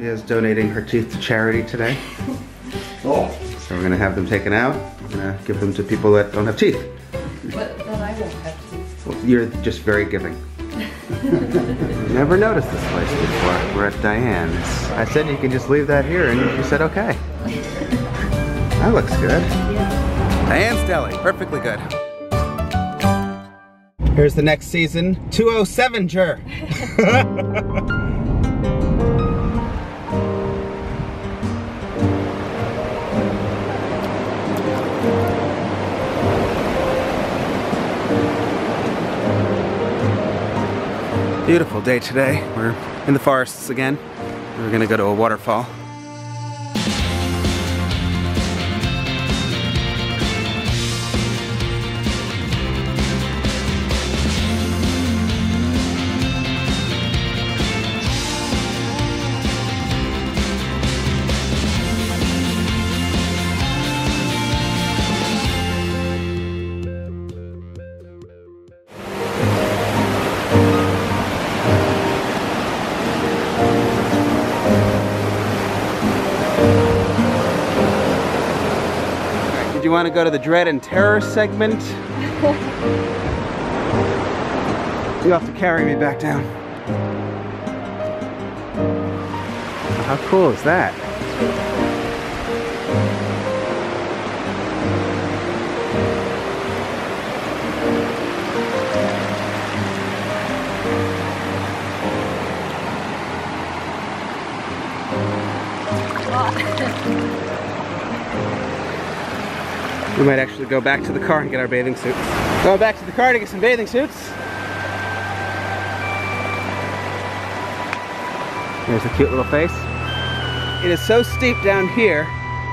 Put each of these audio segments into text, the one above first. Mia's donating her teeth to charity today. Oh. So we're gonna have them taken out. We're gonna give them to people that don't have teeth. But I won't have teeth. Well, you're just very giving. Never noticed this place before. We're at Diane's. I said you can just leave that here, and you said okay. That looks good. Yeah. Diane's Deli, perfectly good. Here's the next season, 207-ger. Beautiful day today. We're in the forests again. We're gonna go to a waterfall. You want to go to the Dread and Terror segment? You have to carry me back down. How cool is that? We might actually go back to the car and get our bathing suits. Go back to the car to get some bathing suits. There's a cute little face. It is so steep down here,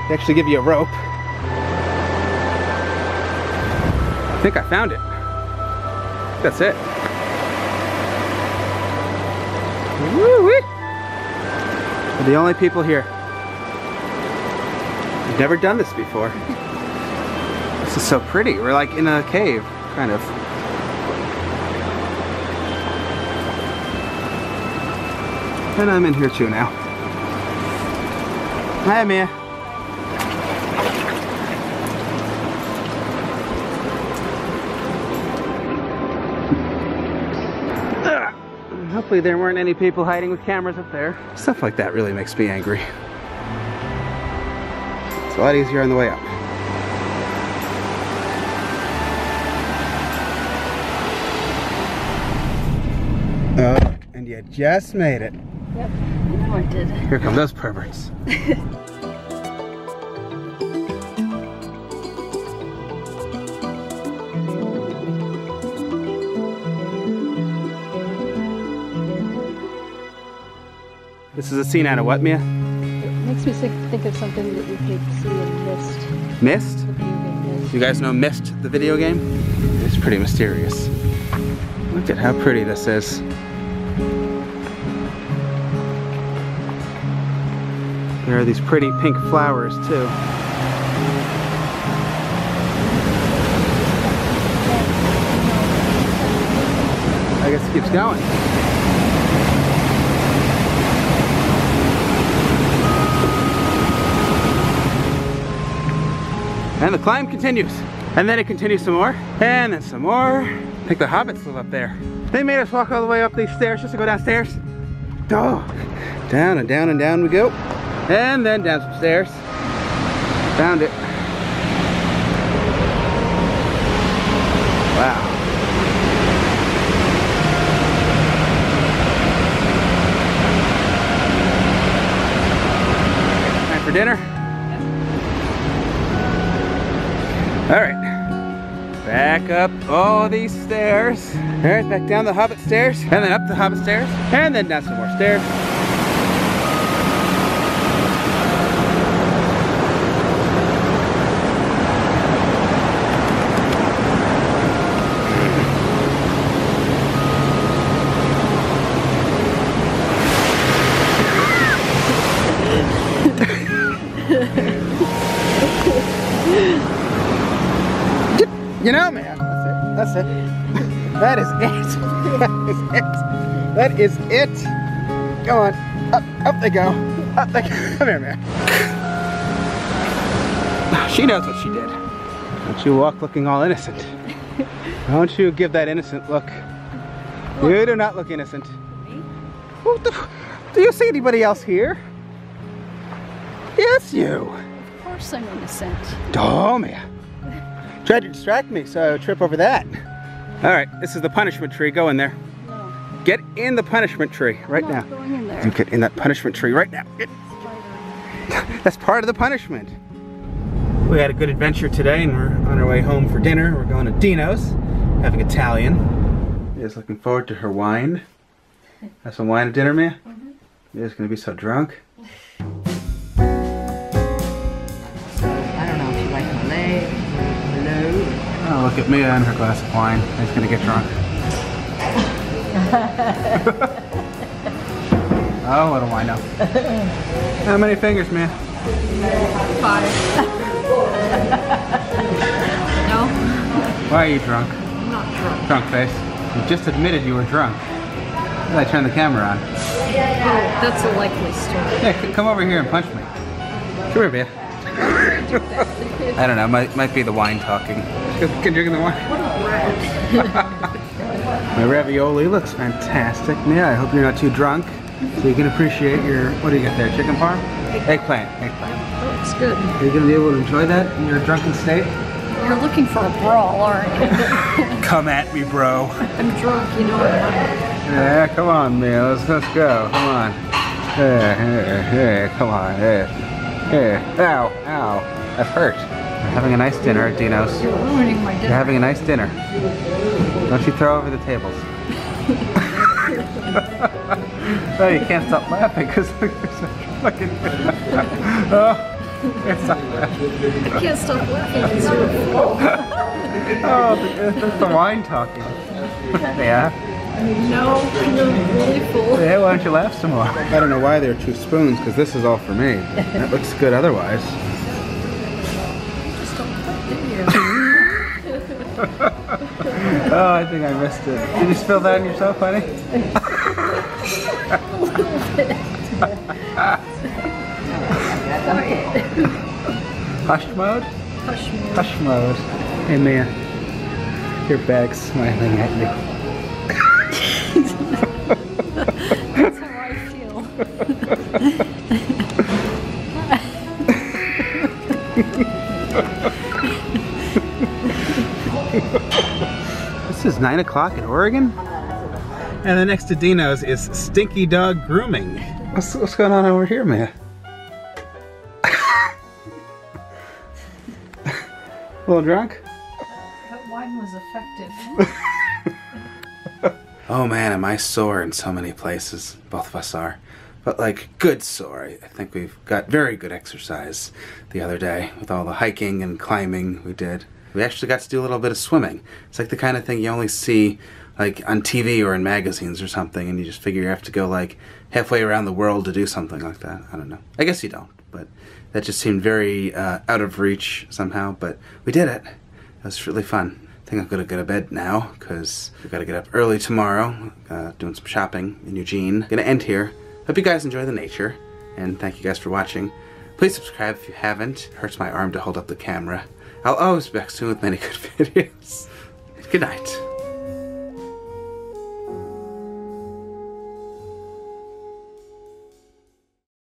they actually give you a rope. I think I found it. That's it. Woo-wee! We're the only people here. I've never done this before. This is so pretty. We're like in a cave, kind of. And I'm in here too now. Hi, Mia. Hopefully there weren't any people hiding with cameras up there. Stuff like that really makes me angry. It's a lot easier on the way up. And you just made it. Yep, I know I did. Here come those perverts. This is a scene out of what, Mia? It makes me think of something that you could see in Mist. Mist? The video game, yes. You guys know Mist, the video game? It's pretty mysterious. Look at how pretty this is. There are these pretty pink flowers too. I guess it keeps going. And the climb continues. And then it continues some more. And then some more. I think the hobbits live up there. They made us walk all the way up these stairs just to go downstairs. Oh, down and down and down we go. And then down some stairs. Found it. Wow. Time for dinner? All right. Back up all these stairs. All right, back down the hobbit stairs. And then up the hobbit stairs. And then down some more stairs. You know, man, that's it, that is it, that is it, that is it, go on, up, up they go. Come here, man. She knows what she did. Don't you walk looking all innocent. Don't you give that innocent look. You do not look innocent. What the f— do you see anybody else here? Yes, you. Of course I'm innocent. Oh, man. Tried to distract me, so I would trip over that. All right, this is the punishment tree. Go in there. No. Get in the punishment tree right now. I'm not going in there. You get in that punishment tree right now. That's part of the punishment. We had a good adventure today, and we're on our way home for dinner. We're going to Dino's, having Italian. Mia's looking forward to her wine. Have some wine at dinner, Mia? Mm-hmm. Mia's gonna be so drunk. Oh, look at Mia and her glass of wine. She's gonna get drunk. Oh, what do I know? How many fingers, Mia? 5. No. Why are you drunk? I'm not drunk. Drunk face. You just admitted you were drunk. I turned the camera on. Oh, that's a likely story. Yeah, come over here and punch me. Come here, Mia. I don't know, might be the wine talking. Can you drink the wine? My ravioli looks fantastic. Yeah, I hope you're not too drunk, so you can appreciate your, what do you got there, chicken parm? Eggplant. That looks good. Are you going to be able to enjoy that in your drunken state? You're looking for a brawl, aren't you? Come at me, bro. I'm drunk, you know what I mean. Yeah, come on, man, let's go, come on. Come on, Here. Ow, ow, that hurt. We're having a nice dinner at Dino's. You're ruining my dinner. You're having a nice dinner. Don't you throw over the tables. Oh, you can't stop laughing because there's so fucking... Oh, it's not laughing. I can't stop laughing. It's Oh, that's the wine talking. Yeah. No, really full. Yeah, why don't you laugh some more? I don't know why there are 2 spoons, because this is all for me. That looks good otherwise. Just don't cut it here. Oh, I think I missed it. Did you spill that on yourself, honey? A little bit. Hush mode? Hush mode. Hush mode. Hey, Mia. Your bag's smiling at you. That's how I feel. This is 9 o'clock in Oregon? And the next to Dino's is Stinky Dog Grooming. What's going on over here, man? A little drunk? That wine was effective. Oh man, am I sore in so many places. Both of us are. But like, good sore. I think we've got very good exercise the other day with all the hiking and climbing we did. We actually got to do a little bit of swimming. It's like the kind of thing you only see like on TV or in magazines or something, and you just figure you have to go like halfway around the world to do something like that. I don't know. I guess you don't, but that just seemed very out of reach somehow, but we did it. It was really fun. I think I'm gonna go to bed now because we've got to get up early tomorrow, doing some shopping in Eugene. Gonna end here. Hope you guys enjoy the nature, and thank you guys for watching. Please subscribe if you haven't. It hurts my arm to hold up the camera. I'll always be back soon with many good videos. Good night.